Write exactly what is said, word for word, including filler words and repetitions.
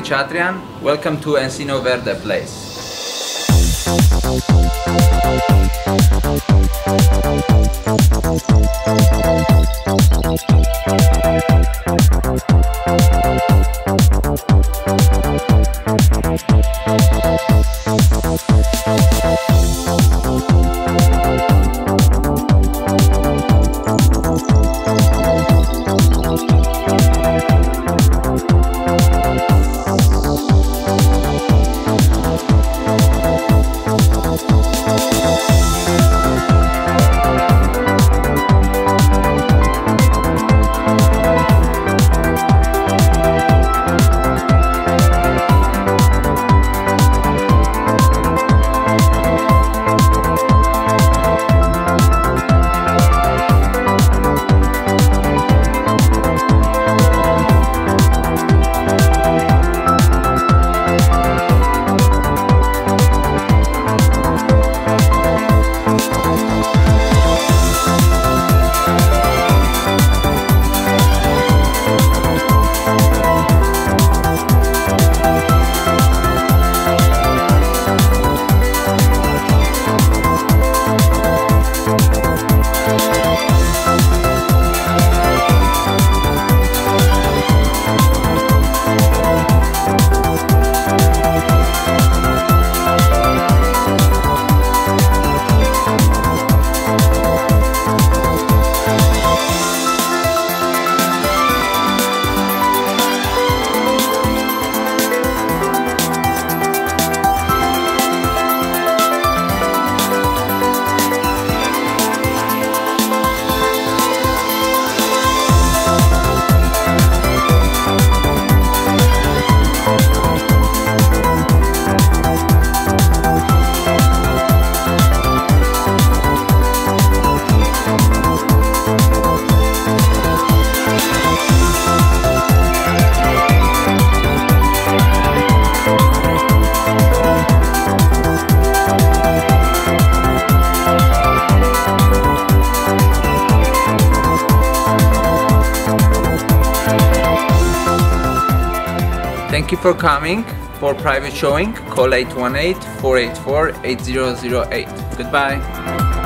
Khachatryan. Welcome to Encino Verde place. Thank you for coming. For private showing, call eight one eight, four eight four, eight zero zero eight. Goodbye.